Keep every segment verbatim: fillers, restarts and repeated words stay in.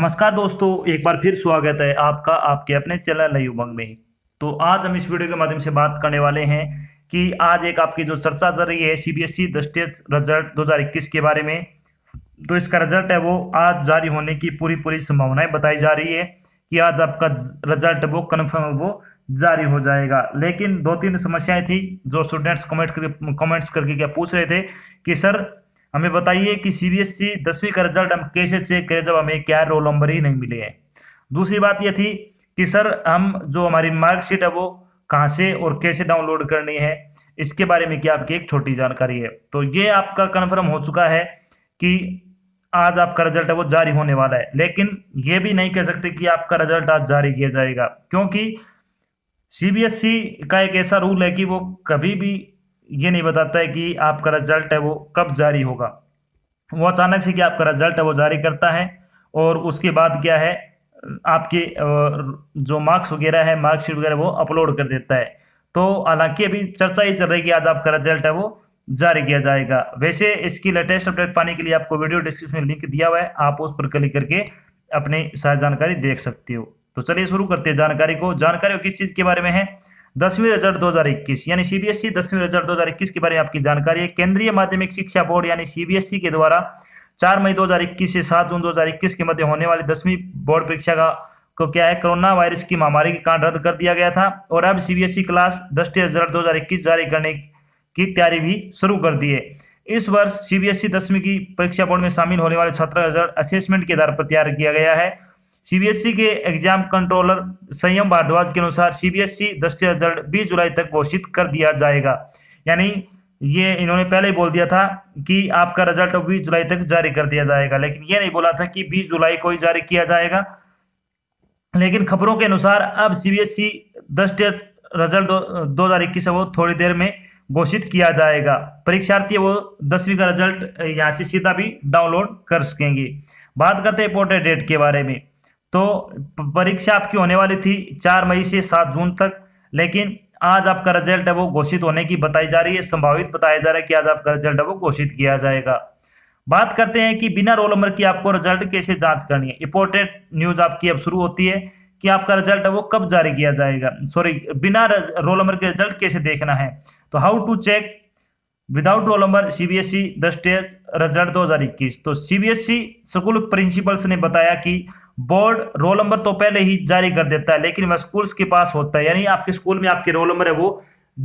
नमस्कार दोस्तों, एक बार फिर स्वागत है आपका आपके अपने चैनल नई उमंग में। तो आज हम इस वीडियो के माध्यम से बात करने वाले हैं कि आज एक आपकी जो चर्चा चल रही है सीबीएसई दस्टेज रिजल्ट दो हज़ार इक्कीस के बारे में, तो इसका रिजल्ट है वो आज जारी होने की पूरी पूरी संभावनाएं बताई जा रही है कि आज आपका रिजल्ट वो कन्फर्म वो जारी हो जाएगा। लेकिन दो तीन समस्याएं थी जो स्टूडेंट्स कमेंट कर, कमेंट्स करके क्या पूछ रहे थे कि सर हमें बताइए कि सीबीएसई दसवीं का रिजल्ट हम कैसे चेक करें जब हमें क्या रोल नंबर ही नहीं मिले हैं। दूसरी बात यह थी कि सर हम जो हमारी मार्कशीट है वो कहाँ से और कैसे डाउनलोड करनी है, इसके बारे में क्या आपकी एक छोटी जानकारी है। तो ये आपका कन्फर्म हो चुका है कि आज आपका रिजल्ट है वो जारी होने वाला है, लेकिन ये भी नहीं कह सकते कि आपका रिजल्ट आज जारी किया जाएगा, क्योंकि सीबीएसई का एक ऐसा रूल है कि वो कभी भी ये नहीं बताता है कि आपका रिजल्ट है वो कब जारी होगा। वो अचानक से कि आपका रिजल्ट है वो जारी करता है और उसके बाद क्या है आपके जो मार्क्स वगैरह है मार्कशीट वगैरह वो अपलोड कर देता है। तो हालांकि अभी चर्चा ही चल रही है कि आज आपका रिजल्ट है वो जारी किया जाएगा। वैसे इसकी लेटेस्ट अपडेट पाने के लिए आपको वीडियो डिस्क्रिप्शन में लिंक दिया हुआ है, आप उस पर क्लिक करके अपनी सारी जानकारी देख सकते हो। तो चलिए शुरू करते हैं जानकारी को। जानकारी किस चीज़ के बारे में है? दसवीं रिजल्ट दो हज़ार इक्कीस यानी सीबीएसई दसवीं रिजल्ट दो हज़ार इक्कीस के बारे में आपकी जानकारी है। केंद्रीय माध्यमिक शिक्षा बोर्ड यानी सीबीएसई के द्वारा चार मई दो हज़ार इक्कीस से सात जून दो हज़ार इक्कीस के मध्य होने वाली दसवीं बोर्ड परीक्षा का को क्या है कोरोना वायरस की महामारी के कारण रद्द कर दिया गया था और अब सीबीएसई क्लास दस रिजल्ट दो हज़ार इक्कीस जारी करने की तैयारी भी शुरू कर दी है। इस वर्ष सीबीएसई दसवीं की परीक्षा बोर्ड में शामिल होने वाले छात्र रिजल्ट असेसमेंट के आधार पर तैयार किया गया है। सीबीएसई के एग्जाम कंट्रोलर संयम भारद्वाज के अनुसार सीबीएसई दसवीं रिजल्ट बीस जुलाई तक घोषित कर दिया जाएगा, यानी ये इन्होंने पहले ही बोल दिया था कि आपका रिजल्ट बीस जुलाई तक जारी कर दिया जाएगा, लेकिन ये नहीं बोला था कि बीस जुलाई को ही जारी किया जाएगा। लेकिन खबरों के अनुसार अब सीबीएसई दसवीं रिजल्ट दो हजार इक्कीस वो थोड़ी देर में घोषित किया जाएगा। परीक्षार्थी वो दसवीं का रिजल्ट यहाँ से सीधा भी डाउनलोड कर सकेंगे। बात करते हैं पोर्टल डेट के बारे में। तो परीक्षा आपकी होने वाली थी चार मई से सात जून तक, लेकिन आज आपका रिजल्ट है वो घोषित होने की बताई जा रही है, संभावित बताया जा रहा है कि आज आपका रिजल्ट है वो घोषित किया जाएगा। बात करते हैं कि बिना रोल नंबर की आपको रिजल्ट कैसे जांच करनी है। इंपॉर्टेंट न्यूज़ आपकी अब शुरू होती है कि आपका रिजल्ट है वो कब जारी किया जाएगा, सॉरी बिना रोल नंबर के रिजल्ट कैसे देखना है। तो how to check without roll number CBSE दसवीं रिजल्ट दो हज़ार इक्कीस। तो सीबीएसई स्कूल प्रिंसिपल्स ने बताया कि बोर्ड रोल नंबर तो पहले ही जारी कर देता है, लेकिन वह स्कूल्स के पास होता है, यानी आपके स्कूल में आपके रोल नंबर है वो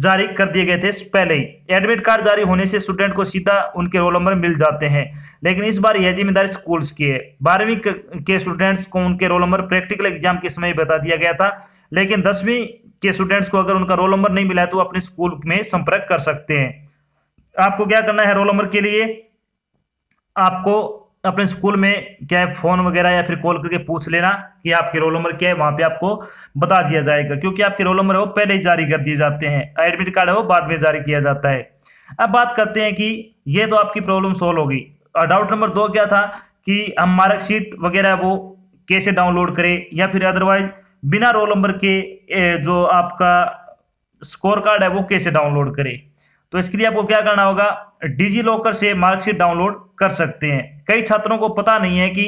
जारी कर दिए गए थे पहले ही। एडमिट कार्ड जारी होने से स्टूडेंट को सीधा उनके रोल नंबर मिल जाते हैं, लेकिन इस बार यह जिम्मेदारी स्कूल्स की है। बारहवीं के स्टूडेंट्स को उनके रोल नंबर प्रैक्टिकल एग्जाम के समय बता दिया गया था, लेकिन दसवीं के स्टूडेंट्स को अगर उनका रोल नंबर नहीं मिला है तो अपने स्कूल में संपर्क कर सकते हैं। आपको क्या करना है रोल नंबर के लिए, आपको अपने स्कूल में क्या है फोन वगैरह या फिर कॉल करके पूछ लेना कि आपके रोल नंबर क्या है, वहां पे आपको बता दिया जाएगा, क्योंकि आपके रोल नंबर वो पहले ही जारी कर दिए जाते हैं, एडमिट कार्ड है वो बाद में जारी किया जाता है। अब बात करते हैं कि ये तो आपकी प्रॉब्लम सोल्व होगी। डाउट नंबर दो क्या था कि हम मार्कशीट वगैरह वो कैसे डाउनलोड करें या फिर अदरवाइज बिना रोल नंबर के जो आपका स्कोर कार्ड है वो कैसे डाउनलोड करें। तो इसके लिए आपको क्या करना होगा, डिजी लॉकर से मार्कशीट डाउनलोड कर सकते हैं। कई छात्रों को पता नहीं है कि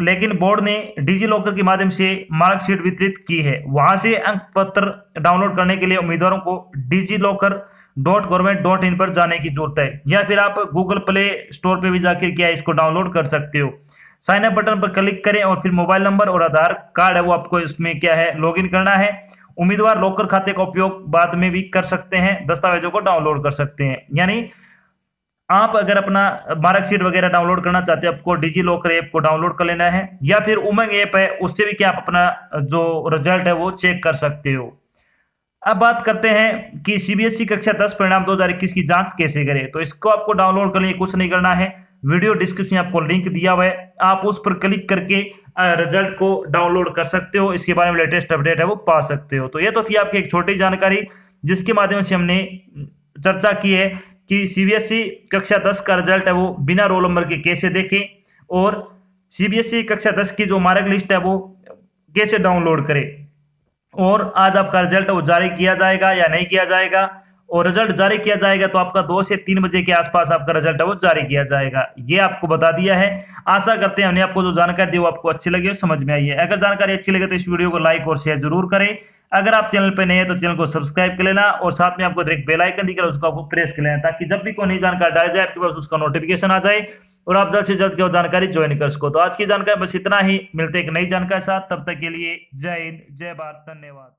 लेकिन बोर्ड ने डिजी लॉकर के माध्यम से मार्कशीट वितरित की है। वहां से अंक पत्र डाउनलोड करने के लिए उम्मीदवारों को DigiLocker dot government dot in पर जाने की जरूरत है, या फिर आप गूगल प्ले स्टोर पर भी जाकर क्या इसको डाउनलोड कर सकते हो। साइन अप बटन पर क्लिक करें और फिर मोबाइल नंबर और आधार कार्ड है वो आपको इसमें क्या है लॉग इन करना है। उम्मीदवार लॉकर खाते का उपयोग बाद में भी कर सकते हैं, दस्तावेजों को डाउनलोड कर सकते हैं। यानी आप अगर अपना मार्कशीट वगैरह डाउनलोड करना चाहते हैं, आपको डिजी लॉकर ऐप को डाउनलोड कर लेना है, या फिर उमंग ऐप है उससे भी क्या आप अपना जो रिजल्ट है वो चेक कर सकते हो। अब बात करते हैं कि सीबीएसई कक्षा दस परिणाम दो हजार इक्कीस की जाँच कैसे करें। तो इसको आपको डाउनलोड करने कुछ नहीं करना है, वीडियो डिस्क्रिप्शन में आपको लिंक दिया हुआ है, आप उस पर क्लिक करके रिजल्ट को डाउनलोड कर सकते हो, इसके बारे में लेटेस्ट अपडेट है वो पा सकते हो। तो ये तो थी आपकी एक छोटी जानकारी जिसके माध्यम से हमने चर्चा की है कि सीबीएसई कक्षा दस का रिजल्ट है वो बिना रोल नंबर के कैसे देखें और सीबीएसई कक्षा दस की जो मार्क लिस्ट है वो कैसे डाउनलोड करें, और आज आपका रिजल्ट वो जारी किया जाएगा या नहीं किया जाएगा, और रिजल्ट जारी किया जाएगा तो आपका दो से तीन बजे के आसपास आपका रिजल्ट है वो जारी किया जाएगा। ये आपको बता दिया है। आशा करते हैं हमने आपको जो जानकारी दी वो आपको अच्छी लगी और समझ में आई है। अगर जानकारी अच्छी लगे तो इस वीडियो को लाइक और शेयर जरूर करें। अगर आप चैनल पर नए हैं तो चैनल को सब्सक्राइब कर लेना और साथ में आपको एक बेल आइकन दिख रहा है उसको आपको प्रेस कर लेना, ताकि जब भी कोई नई जानकारी डाली जाए आपके पास उसका नोटिफिकेशन आ जाए और आप जल्द से जल्द वो जानकारी ज्वाइन कर सको। तो आज की जानकारी बस इतना ही, मिलते एक नई जानकारी साथ, तब तक के लिए जय हिंद, जय भारत, धन्यवाद।